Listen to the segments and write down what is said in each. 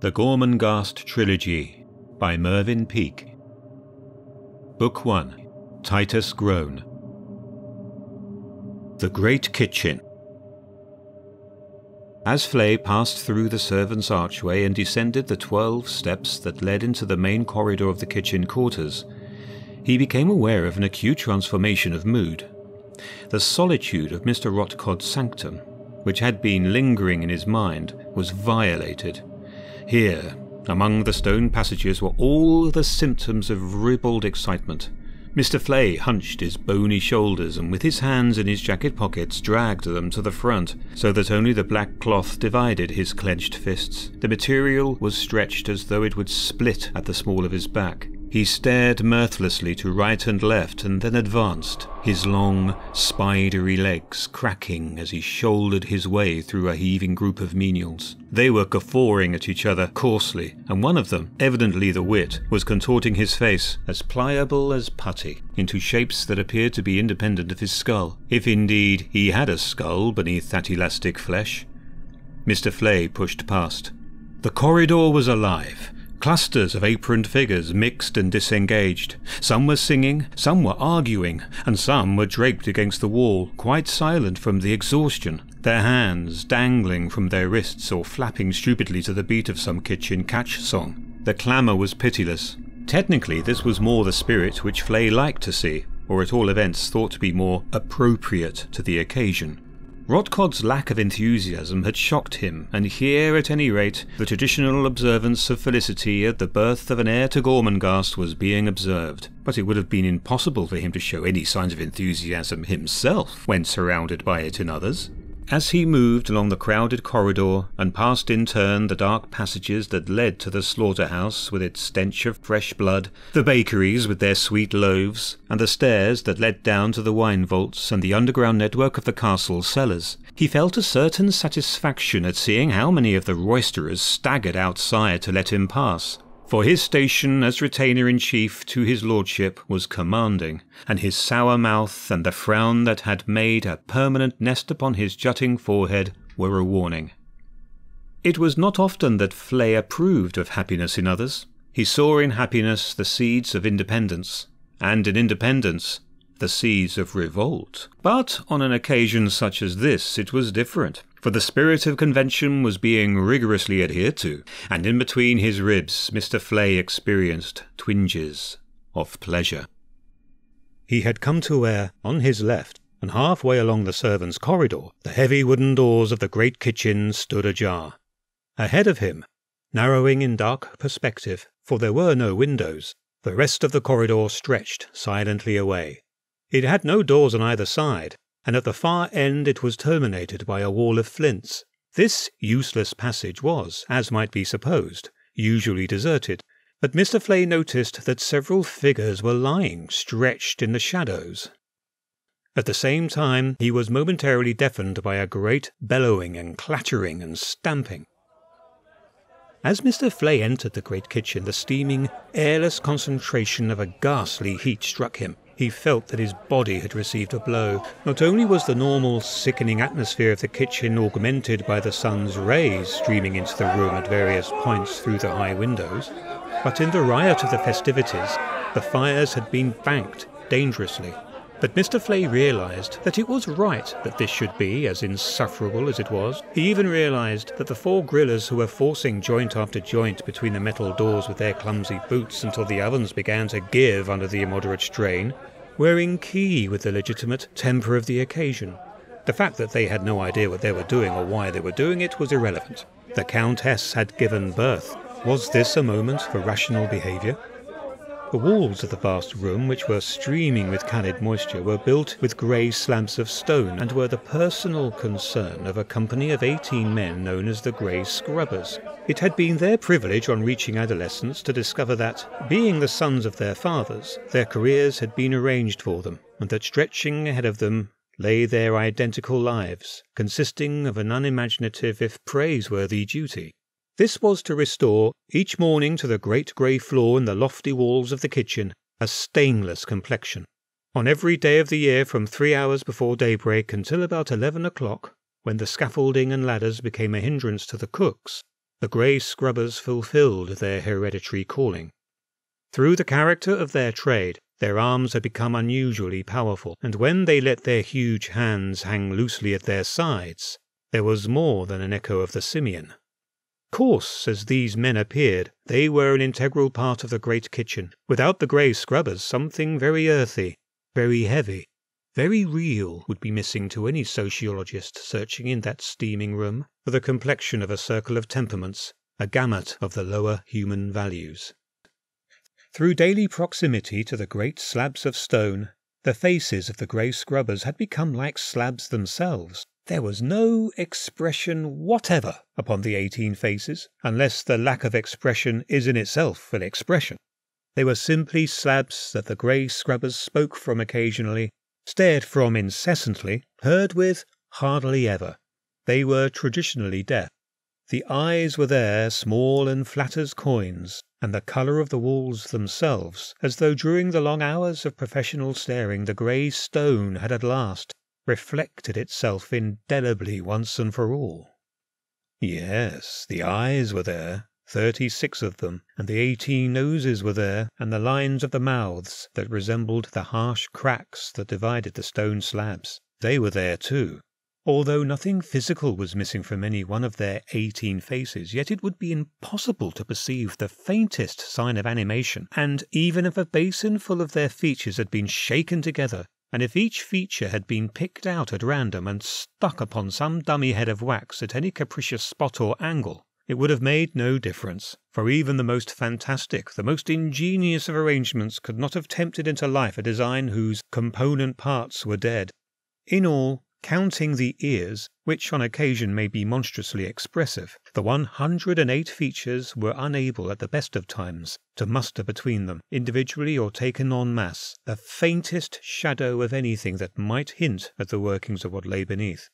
The Gormenghast Trilogy by Mervyn Peake. Book 1, Titus Groan. The Great Kitchen. As Flay passed through the servants' archway and descended the 12 steps that led into the main corridor of the kitchen quarters, he became aware of an acute transformation of mood. The solitude of Mr. Rotcod's sanctum, which had been lingering in his mind, was violated. Here, among the stone passages, were all the symptoms of ribald excitement. Mr. Flay hunched his bony shoulders and with his hands in his jacket pockets dragged them to the front, so that only the black cloth divided his clenched fists. The material was stretched as though it would split at the small of his back. He stared mirthlessly to right and left and then advanced, his long, spidery legs cracking as he shouldered his way through a heaving group of menials. They were guffawing at each other coarsely, and one of them, evidently the wit, was contorting his face, as pliable as putty, into shapes that appeared to be independent of his skull, if indeed he had a skull beneath that elastic flesh. Mr. Flay pushed past. The corridor was alive. Clusters of aproned figures mixed and disengaged. Some were singing, some were arguing, and some were draped against the wall, quite silent from the exhaustion, their hands dangling from their wrists or flapping stupidly to the beat of some kitchen catch song. The clamour was pitiless. Technically, this was more the spirit which Flay liked to see, or at all events thought to be more appropriate to the occasion. Rotcod's lack of enthusiasm had shocked him, and here, at any rate, the traditional observance of felicity at the birth of an heir to Gormenghast was being observed, but it would have been impossible for him to show any signs of enthusiasm himself when surrounded by it in others. As he moved along the crowded corridor, and passed in turn the dark passages that led to the slaughterhouse with its stench of fresh blood, the bakeries with their sweet loaves, and the stairs that led down to the wine vaults and the underground network of the castle cellars, he felt a certain satisfaction at seeing how many of the roisterers staggered outside to let him pass, for his station as retainer-in-chief to his lordship was commanding, and his sour mouth and the frown that had made a permanent nest upon his jutting forehead were a warning. It was not often that Flay approved of happiness in others. He saw in happiness the seeds of independence, and in independence the seeds of revolt. But on an occasion such as this it was different, for the spirit of convention was being rigorously adhered to, and in between his ribs Mr. Flay experienced twinges of pleasure. He had come to where, on his left, and halfway along the servants' corridor, the heavy wooden doors of the great kitchen stood ajar. Ahead of him, narrowing in dark perspective, for there were no windows, the rest of the corridor stretched silently away. It had no doors on either side, and at the far end it was terminated by a wall of flints. This useless passage was, as might be supposed, usually deserted, but Mr. Flay noticed that several figures were lying stretched in the shadows. At the same time he was momentarily deafened by a great bellowing and clattering and stamping. As Mr. Flay entered the great kitchen, the steaming, airless concentration of a ghastly heat struck him. He felt that his body had received a blow. Not only was the normal, sickening atmosphere of the kitchen augmented by the sun's rays streaming into the room at various points through the high windows, but in the riot of the festivities, the fires had been banked dangerously. But Mr. Flay realised that it was right that this should be as insufferable as it was. He even realised that the four grillers who were forcing joint after joint between the metal doors with their clumsy boots until the ovens began to give under the immoderate strain, were in key with the legitimate temper of the occasion. The fact that they had no idea what they were doing or why they were doing it was irrelevant. The Countess had given birth. Was this a moment for rational behaviour? The walls of the vast room, which were streaming with candid moisture, were built with grey slabs of stone and were the personal concern of a company of 18 men known as the Grey Scrubbers. It had been their privilege on reaching adolescence to discover that, being the sons of their fathers, their careers had been arranged for them, and that stretching ahead of them lay their identical lives, consisting of an unimaginative if praiseworthy duty. This was to restore, each morning to the great grey floor and the lofty walls of the kitchen, a stainless complexion. On every day of the year from 3 hours before daybreak until about 11 o'clock, when the scaffolding and ladders became a hindrance to the cooks, the grey scrubbers fulfilled their hereditary calling. Through the character of their trade, their arms had become unusually powerful, and when they let their huge hands hang loosely at their sides, there was more than an echo of the simian. Coarse as these men appeared, they were an integral part of the great kitchen. Without the grey scrubbers, something very earthy, very heavy, very real would be missing to any sociologist searching in that steaming room for the complexion of a circle of temperaments, a gamut of the lower human values. Through daily proximity to the great slabs of stone, the faces of the grey scrubbers had become like slabs themselves. There was no expression whatever upon the 18 faces, unless the lack of expression is in itself an expression. They were simply slabs that the grey scrubbers spoke from occasionally, stared from incessantly, heard with hardly ever. They were traditionally deaf. The eyes were there, small and flat as coins, and the colour of the walls themselves, as though during the long hours of professional staring the grey stone had at last reflected itself indelibly once and for all. Yes, the eyes were there, 36 of them, and the 18 noses were there, and the lines of the mouths that resembled the harsh cracks that divided the stone slabs. They were there too. Although nothing physical was missing from any one of their 18 faces, yet it would be impossible to perceive the faintest sign of animation, and even if a basin full of their features had been shaken together, and if each feature had been picked out at random and stuck upon some dummy head of wax at any capricious spot or angle, it would have made no difference, for even the most fantastic, the most ingenious of arrangements could not have tempted into life a design whose component parts were dead. In all, counting the ears, which on occasion may be monstrously expressive, the 108 features were unable at the best of times to muster between them, individually or taken en masse, the faintest shadow of anything that might hint at the workings of what lay beneath.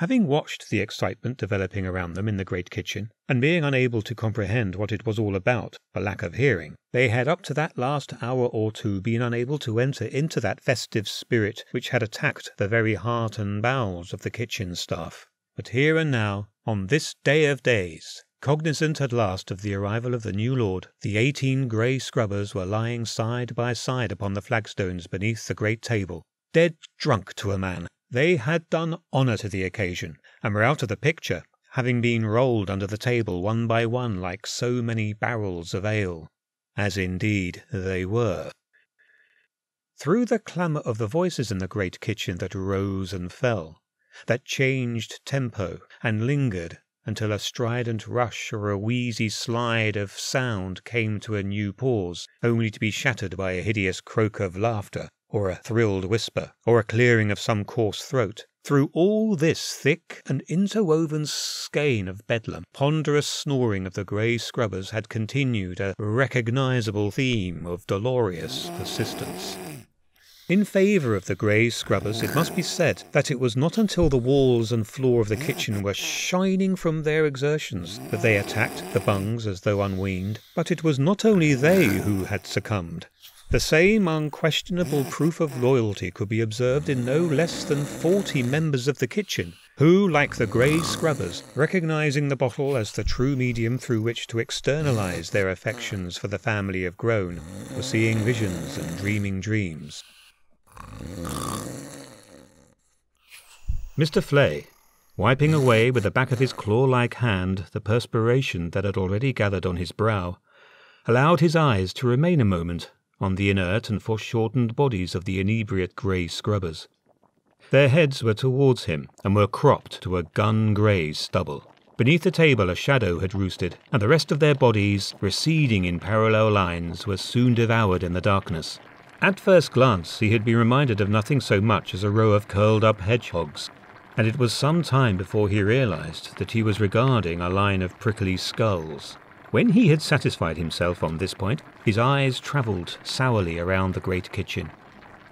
Having watched the excitement developing around them in the great kitchen, and being unable to comprehend what it was all about for lack of hearing, they had up to that last hour or two been unable to enter into that festive spirit which had attacked the very heart and bowels of the kitchen staff. But here and now, on this day of days, cognizant at last of the arrival of the new lord, the 18 grey scrubbers were lying side by side upon the flagstones beneath the great table, dead drunk to a man. They had done honour to the occasion, and were out of the picture, having been rolled under the table one by one like so many barrels of ale, as indeed they were. Through the clamour of the voices in the great kitchen that rose and fell, that changed tempo and lingered until a strident rush or a wheezy slide of sound came to a new pause, only to be shattered by a hideous croak of laughter, or a thrilled whisper, or a clearing of some coarse throat. Through all this thick and interwoven skein of bedlam, ponderous snoring of the grey scrubbers had continued a recognisable theme of dolorous persistence. In favour of the grey scrubbers, it must be said that it was not until the walls and floor of the kitchen were shining from their exertions that they attacked the bungs as though unweaned. But it was not only they who had succumbed. The same unquestionable proof of loyalty could be observed in no less than 40 members of the kitchen, who, like the grey scrubbers, recognising the bottle as the true medium through which to externalise their affections for the family of Groan, were seeing visions and dreaming dreams. Mr. Flay, wiping away with the back of his claw-like hand the perspiration that had already gathered on his brow, allowed his eyes to remain a moment on the inert and foreshortened bodies of the inebriate grey scrubbers. Their heads were towards him, and were cropped to a gun-grey stubble. Beneath the table a shadow had roosted, and the rest of their bodies, receding in parallel lines, were soon devoured in the darkness. At first glance he had been reminded of nothing so much as a row of curled-up hedgehogs, and it was some time before he realised that he was regarding a line of prickly skulls. When he had satisfied himself on this point, his eyes travelled sourly around the great kitchen.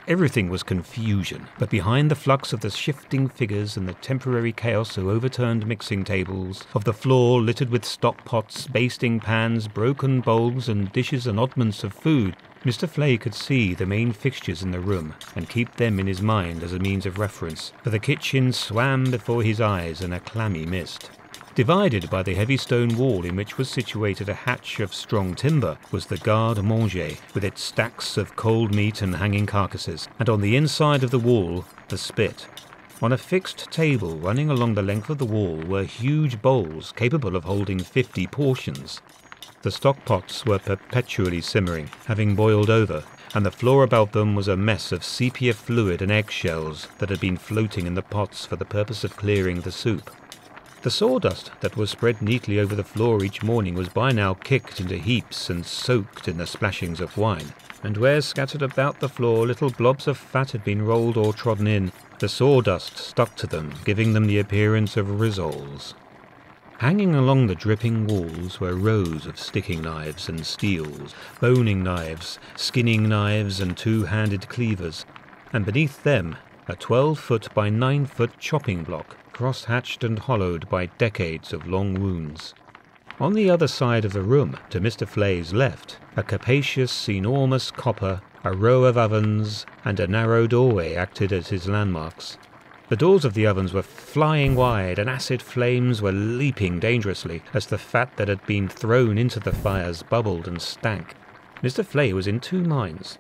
Everything was confusion, but behind the flux of the shifting figures and the temporary chaos of overturned mixing tables, of the floor littered with stock pots, basting pans, broken bowls and dishes and oddments of food, Mr. Flay could see the main fixtures in the room and keep them in his mind as a means of reference, for the kitchen swam before his eyes in a clammy mist. Divided by the heavy stone wall in which was situated a hatch of strong timber was the garde-manger, with its stacks of cold meat and hanging carcasses, and on the inside of the wall, the spit. On a fixed table running along the length of the wall were huge bowls capable of holding 50 portions. The stockpots were perpetually simmering, having boiled over, and the floor about them was a mess of sepia fluid and eggshells that had been floating in the pots for the purpose of clearing the soup. The sawdust that was spread neatly over the floor each morning was by now kicked into heaps and soaked in the splashings of wine, and where scattered about the floor little blobs of fat had been rolled or trodden in, the sawdust stuck to them, giving them the appearance of rissoles. Hanging along the dripping walls were rows of sticking knives and steels, boning knives, skinning knives and two-handed cleavers, and beneath them a 12-foot by 9-foot chopping block, cross-hatched and hollowed by decades of long wounds. On the other side of the room, to Mr. Flay's left, a capacious, enormous copper, a row of ovens and a narrow doorway acted as his landmarks. The doors of the ovens were flying wide, and acid flames were leaping dangerously as the fat that had been thrown into the fires bubbled and stank. Mr. Flay was in two minds.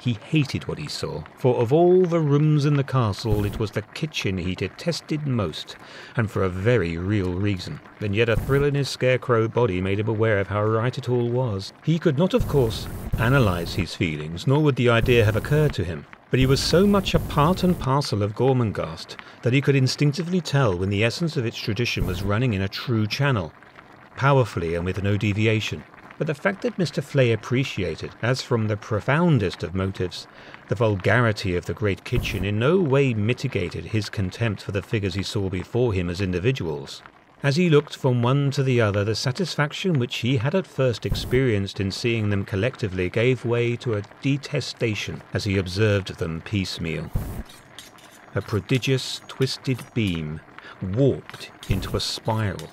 He hated what he saw, for of all the rooms in the castle it was the kitchen he detested most, and for a very real reason, and yet a thrill in his scarecrow body made him aware of how right it all was. He could not, of course, analyse his feelings, nor would the idea have occurred to him, but he was so much a part and parcel of Gormenghast that he could instinctively tell when the essence of its tradition was running in a true channel, powerfully and with no deviation. But the fact that Mr. Flay appreciated, as from the profoundest of motives, the vulgarity of the great kitchen in no way mitigated his contempt for the figures he saw before him as individuals. As he looked from one to the other, the satisfaction which he had at first experienced in seeing them collectively gave way to a detestation as he observed them piecemeal. A prodigious, twisted beam warped into a spiral,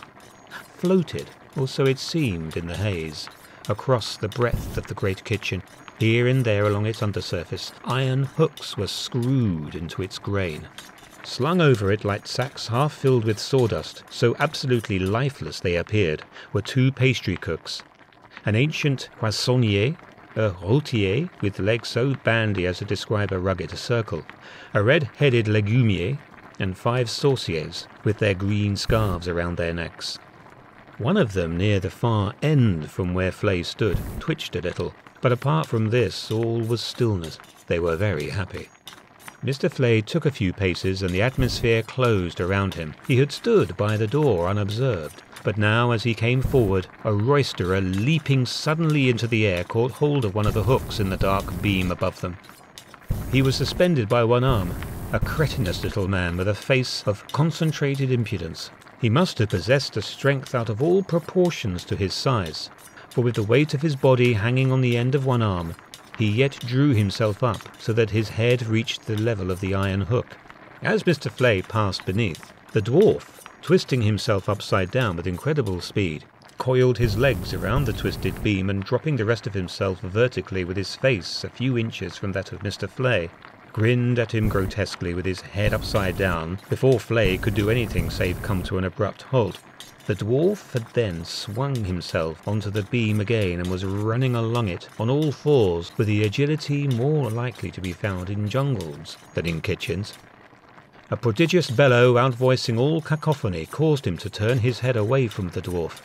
floated, or so it seemed in the haze, across the breadth of the great kitchen. Here and there along its undersurface, iron hooks were screwed into its grain. Slung over it like sacks half filled with sawdust, so absolutely lifeless they appeared, were two pastry cooks, an ancient poissonnier, a rôtier with legs so bandy as to describe a rugged circle, a red-headed légumier, and five sauciers with their green scarves around their necks. One of them, near the far end from where Flay stood, twitched a little, but apart from this all was stillness. They were very happy. Mr. Flay took a few paces and the atmosphere closed around him. He had stood by the door unobserved, but now as he came forward, a roisterer leaping suddenly into the air caught hold of one of the hooks in the dark beam above them. He was suspended by one arm, a cretinous little man with a face of concentrated impudence. He must have possessed a strength out of all proportions to his size, for with the weight of his body hanging on the end of one arm, he yet drew himself up so that his head reached the level of the iron hook. As Mr. Flay passed beneath, the dwarf, twisting himself upside down with incredible speed, coiled his legs around the twisted beam and dropping the rest of himself vertically with his face a few inches from that of Mr. Flay, grinned at him grotesquely with his head upside down before Flay could do anything save come to an abrupt halt. The dwarf had then swung himself onto the beam again and was running along it on all fours with the agility more likely to be found in jungles than in kitchens. A prodigious bellow outvoicing all cacophony caused him to turn his head away from the dwarf.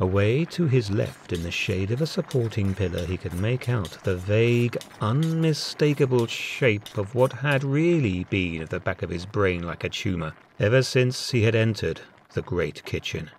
Away to his left, in the shade of a supporting pillar, he could make out the vague, unmistakable shape of what had really been at the back of his brain like a tumour, ever since he had entered the great kitchen.